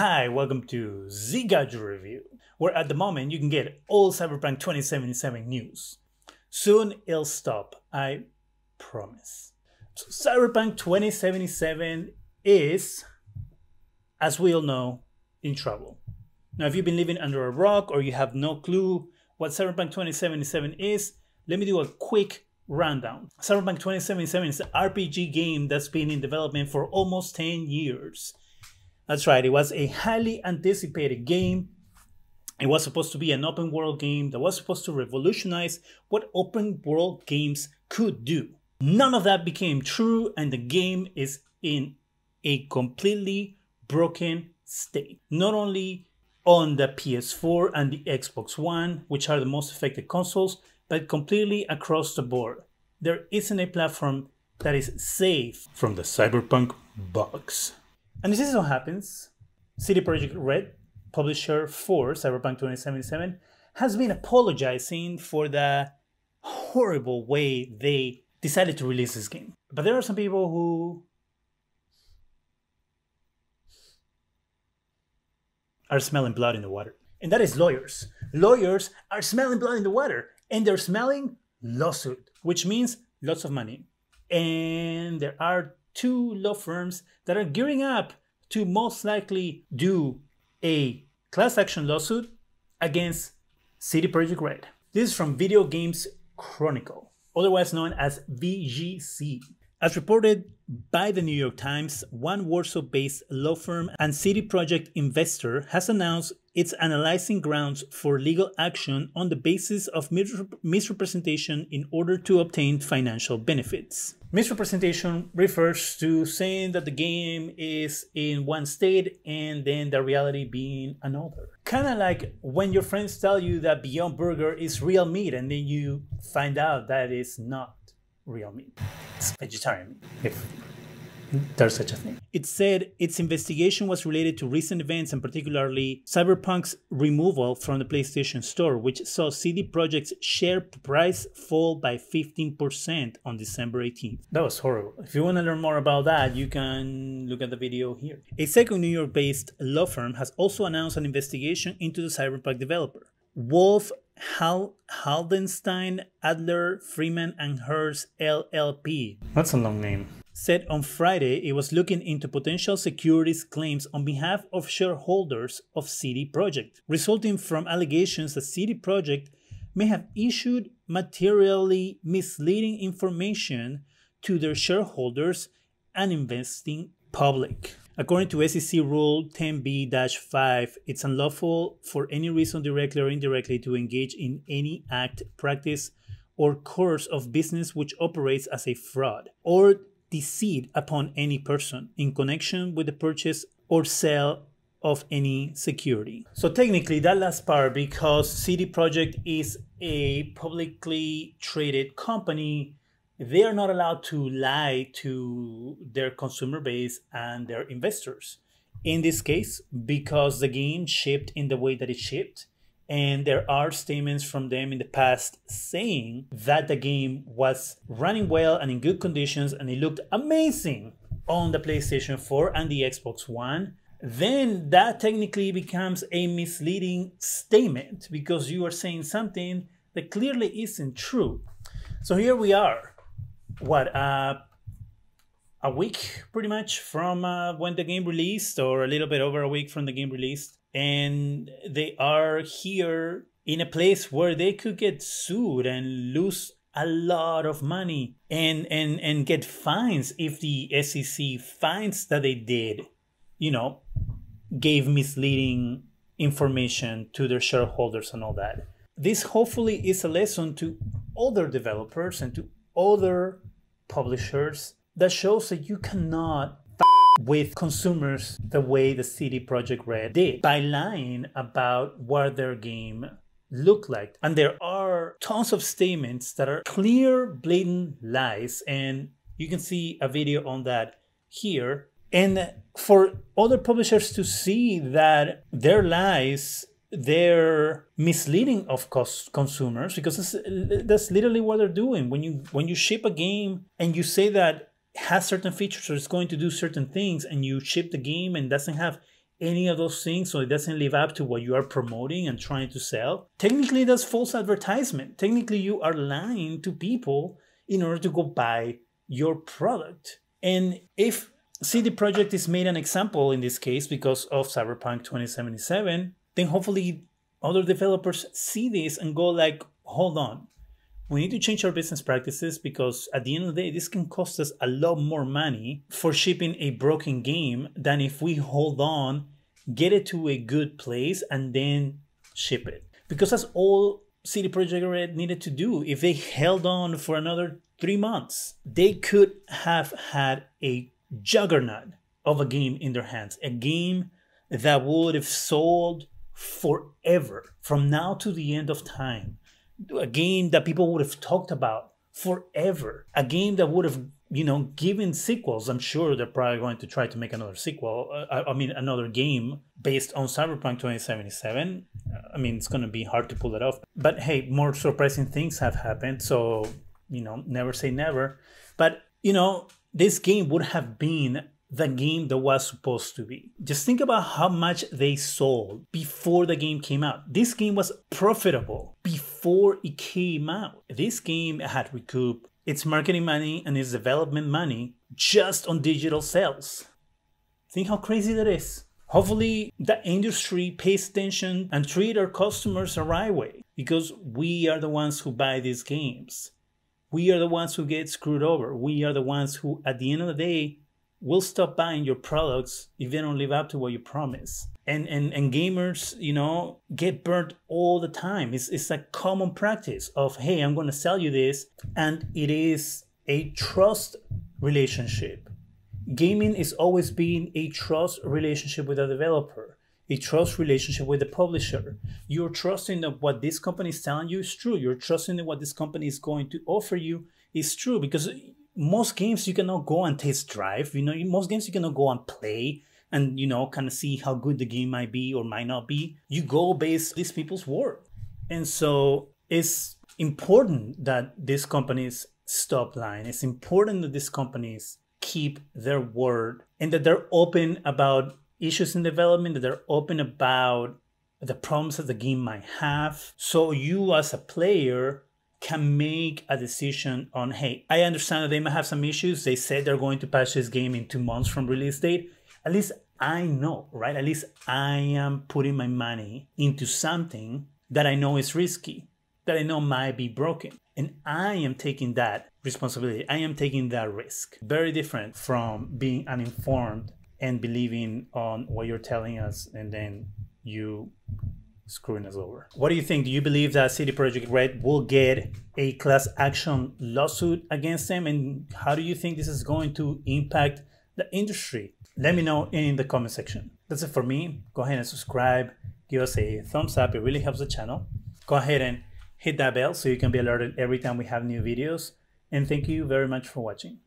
Hi, welcome to ZGadgetReview, where at the moment you can get all Cyberpunk 2077 news. Soon it'll stop, I promise. So Cyberpunk 2077 is, as we all know, in trouble. Now if you've been living under a rock or you have no clue what Cyberpunk 2077 is, let me do a quick rundown. Cyberpunk 2077 is an RPG game that's been in development for almost 10 years. That's right, it was a highly anticipated game. It was supposed to be an open world game that was supposed to revolutionize what open world games could do. None of that became true, and the game is in a completely broken state. Not only on the PS4 and the Xbox One, which are the most affected consoles, but completely across the board. There isn't a platform that is safe from the Cyberpunk bugs. And this is what happens. CD Projekt Red, publisher for Cyberpunk 2077, has been apologizing for the horrible way they decided to release this game. But there are some people who are smelling blood in the water. And that is lawyers. Lawyers are smelling blood in the water, and they're smelling lawsuit, which means lots of money. And there are two law firms that are gearing up to most likely do a class action lawsuit against CD Projekt Red. This is from Video Games Chronicle, otherwise known as VGC. As reported by the New York Times, one Warsaw-based law firm and CD Projekt investor has announced it's analyzing grounds for legal action on the basis of misrepresentation in order to obtain financial benefits. Misrepresentation refers to saying that the game is in one state and then the reality being another. Kind of like when your friends tell you that Beyond Burger is real meat and then you find out that it's not real meat. It's vegetarian meat, if there's such a thing. It said its investigation was related to recent events and particularly Cyberpunk's removal from the PlayStation Store, which saw CD Projekt's share price fall by 15% on December 18th. That was horrible. If you want to learn more about that, you can look at the video here. A second New York-based law firm has also announced an investigation into the Cyberpunk developer. Wolf Hal Haldenstein Adler Freeman and Hurst LLP. That's a long name. Said on Friday it was looking into potential securities claims on behalf of shareholders of CD Projekt, resulting from allegations that CD Projekt may have issued materially misleading information to their shareholders and investing public. According to SEC Rule 10b-5, it's unlawful for any reason directly or indirectly to engage in any act, practice, or course of business which operates as a fraud or deceit upon any person in connection with the purchase or sale of any security. So technically that last part, because CD Projekt is a publicly traded company, they are not allowed to lie to their consumer base and their investors. In this case, because the game shipped in the way that it shipped, and there are statements from them in the past saying that the game was running well and in good conditions and it looked amazing on the PlayStation 4 and the Xbox One, then that technically becomes a misleading statement because you are saying something that clearly isn't true. So here we are. What, a week pretty much from when the game released, or a little bit over a week from the game released, and they are here in a place where they could get sued and lose a lot of money and get fines if the SEC finds that they did, you know, gave misleading information to their shareholders and all that. This hopefully is a lesson to other developers and to other publishers that shows that you cannot f with consumers the way the CD Projekt Red did by lying about what their game looked like. And there are tons of statements that are clear, blatant lies, and you can see a video on that here. And for other publishers to see that their lies, they're misleading of consumers, because that's literally what they're doing. When you ship a game and you say that it has certain features or it's going to do certain things, and you ship the game and doesn't have any of those things, so it doesn't live up to what you are promoting and trying to sell, technically that's false advertisement. Technically, you are lying to people in order to go buy your product. And if CD Projekt is made an example in this case because of Cyberpunk 2077, then hopefully other developers see this and go like, hold on, we need to change our business practices, because at the end of the day, this can cost us a lot more money for shipping a broken game than if we hold on, get it to a good place, and then ship it. Because that's all CD Projekt Red needed to do. If they held on for another 3 months, they could have had a juggernaut of a game in their hands, a game that would have sold forever, from now to the end of time. A game that people would have talked about forever. A game that would have, you know, given sequels. I'm sure they're probably going to try to make another sequel. I mean, another game based on Cyberpunk 2077. I mean, it's going to be hard to pull it off. But hey, more surprising things have happened. So, you know, never say never. But, you know, this game would have been the game that was supposed to be. Just think about how much they sold before the game came out. This game was profitable before it came out. This game had recouped its marketing money and its development money just on digital sales. Think how crazy that is. Hopefully the industry pays attention and treats our customers the right way, because we are the ones who buy these games. We are the ones who get screwed over. We are the ones who, at the end of the day, will stop buying your products if they don't live up to what you promise. And gamers, you know, get burnt all the time. It's a common practice of, hey, I'm going to sell you this. And it is a trust relationship. Gaming is always being a trust relationship with a developer, a trust relationship with the publisher. You're trusting that what this company is telling you is true. You're trusting that what this company is going to offer you is true, because most games you cannot go and test drive, you know, most games you cannot go and play and, you know, kind of see how good the game might be or might not be. You go based on these people's work. And so it's important that these companies stop lying. It's important that these companies keep their word and that they're open about issues in development, that they're open about the problems that the game might have. So you as a player can make a decision on, hey, I understand that they might have some issues. They said they're going to patch this game in 2 months from release date. At least I know, right? At least I am putting my money into something that I know is risky, that I know might be broken. And I am taking that responsibility. I am taking that risk. Very different from being uninformed and believing on what you're telling us and then you screwing us over. What do you think? Do you believe that CD Projekt Red will get a class action lawsuit against them? And how do you think this is going to impact the industry? Let me know in the comment section. That's it for me. Go ahead and subscribe. Give us a thumbs up. It really helps the channel. Go ahead and hit that bell so you can be alerted every time we have new videos. And thank you very much for watching.